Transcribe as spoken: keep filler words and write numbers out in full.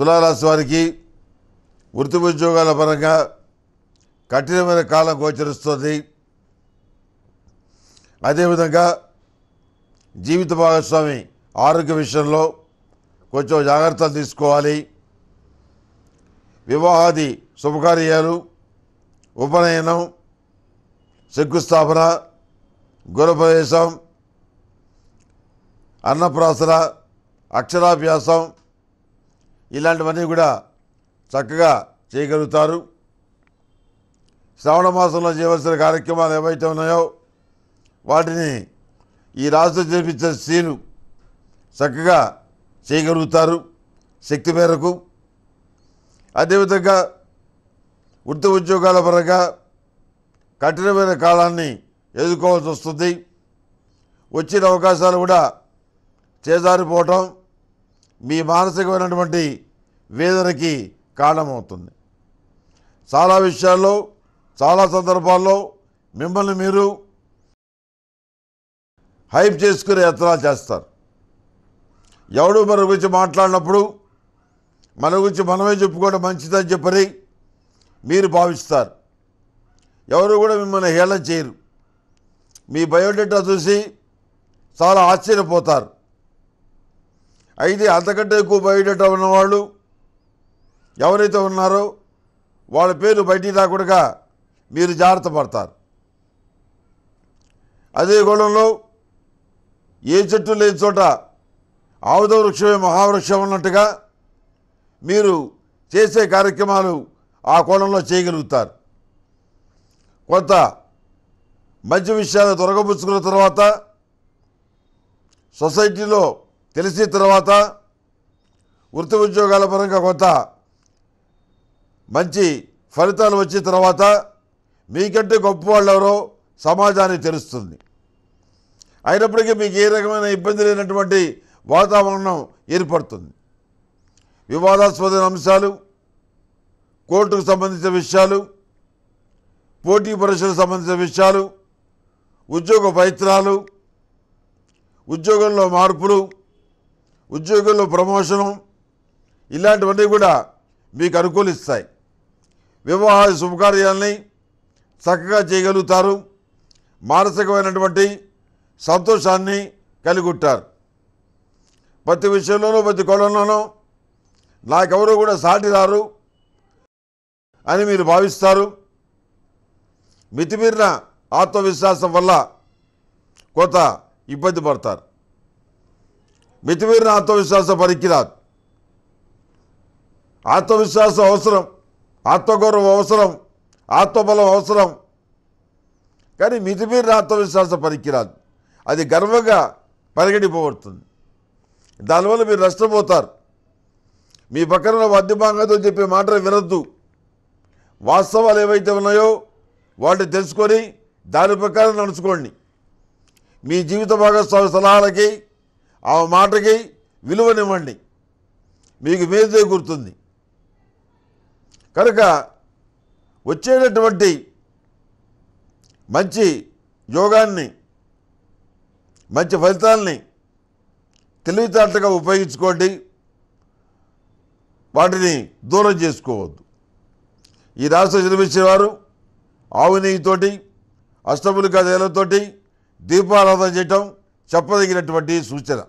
తులారాశి వారికి వృత్తి ఉద్యోగాల పరంగా కఠినమైన కాలం గోచరిస్తుంది. అదేవిధంగా జీవిత భాగస్వామి ఆరోగ్య విషయంలో కొంచెం జాగ్రత్తలు తీసుకోవాలి. వివాహాది శుభకార్యాలు, ఉపనయనం, శంకుస్థాపన, గృహప్రవేశం, అన్నప్రాసన, అక్షరాభ్యాసం ఇలాంటివన్నీ కూడా చక్కగా చేయగలుగుతారు. శ్రావణ మాసంలో చేయవలసిన కార్యక్రమాలు ఏవైతే ఉన్నాయో వాటిని ఈ రాశి చేపించే స్త్రీలు చక్కగా చేయగలుగుతారు శక్తి మేరకు. అదేవిధంగా వృత్తి ఉద్యోగాల పరంగా కఠినమైన కాలాన్ని ఎదుర్కోవాల్సి వస్తుంది. వచ్చిన అవకాశాలు కూడా చేజారిపోవటం మీ మానసికమైనటువంటి వేదనకి కారణమవుతుంది. చాలా విషయాల్లో, చాలా సందర్భాల్లో మిమ్మల్ని మీరు హైప్ చేసుకునే యత్నాలు చేస్తారు. ఎవడు మన గురించి మాట్లాడినప్పుడు మన గురించి మనమే చెప్పుకోవడం మంచిదని చెప్పని మీరు భావిస్తారు. ఎవరు కూడా మిమ్మల్ని హేళన చేయరు. మీ బయోడేటా చూసి చాలా ఆశ్చర్యపోతారు. అయితే అంతకంటే ఎక్కువ బయోడేటా ఉన్నవాళ్ళు ఎవరైతే ఉన్నారో వాళ్ళ పేరు బయటికి రాకుండా మీరు జాగ్రత్త పడతారు. అదే గోళంలో ఏ చెట్టు లేని చోట ఆముద వృక్షమే మహావృక్షం అన్నట్టుగా మీరు చేసే కార్యక్రమాలు ఆ కోణంలో చేయగలుగుతారు. కొంత మంచి విషయాలు దొరకబుచ్చుకున్న తర్వాత, సొసైటీలో తెలిసిన తర్వాత వృత్తి ఉద్యోగాల పరంగా కొంత మంచి ఫలితాలు వచ్చిన తర్వాత మీకంటే గొప్ప వాళ్ళు ఎవరో సమాజానికి తెలుస్తుంది. అయినప్పటికీ మీకు ఏ రకమైన ఇబ్బంది లేనటువంటి వాతావరణం ఏర్పడుతుంది. వివాదాస్పద అంశాలు, కోర్టుకు సంబంధించిన విషయాలు, పోటీ పరీక్షలకు సంబంధించిన విషయాలు, ఉద్యోగ ప్రయత్నాలు, ఉద్యోగంలో మార్పులు, ఉద్యోగంలో ప్రమోషను ఇలాంటివన్నీ కూడా మీకు అనుకూలిస్తాయి. వివాహ శుభకార్యాలని చక్కగా చేయగలుగుతారు. మానసికమైనటువంటి సంతోషాన్ని కలిగి ఉంటారు. ప్రతి విషయంలోనూ, ప్రతి కోణంలోనూ నాకెవరూ కూడా సాటి రారు అని మీరు భావిస్తారు. మితిమీరిన ఆత్మవిశ్వాసం వల్ల కొంత ఇబ్బంది పడతారు. మితిమీరిన ఆత్మవిశ్వాసం పనికిరాదు. ఆత్మవిశ్వాసం అవసరం, ఆత్మగౌరవం అవసరం, ఆత్మబలం అవసరం. కానీ మితిమీరిన ఆత్మవిశ్వాసం పనికిరాదు. అది గర్వంగా పరిగణింపబడుతుంది. దానివల్ల మీరు నష్టపోతారు. మీ పక్కన మధ్యభాగంతో చెప్పే మాటలు వినద్దు. వాస్తవాలు ఏవైతే ఉన్నాయో వాటిని తెలుసుకొని దాని ప్రకారం నడుచుకోండి. మీ జీవిత భాగస్వామి సలహాలకి, ఆ మాటకి విలువనివ్వండి. మీకు మేలు చేకూరుతుంది. కనుక వచ్చేటటువంటి మంచి యోగాన్ని, మంచి ఫలితాలని తెలివితేటలుగా ఉపయోగించుకోండి. వాటిని దూరం చేసుకోవద్దు. ఈ రాశి జన్మించేవారు ఆవు నెయ్యితోటి, అష్టములికా తైలంతోటి దీపారాధన చేయటం చెప్పదగినటువంటి సూచన.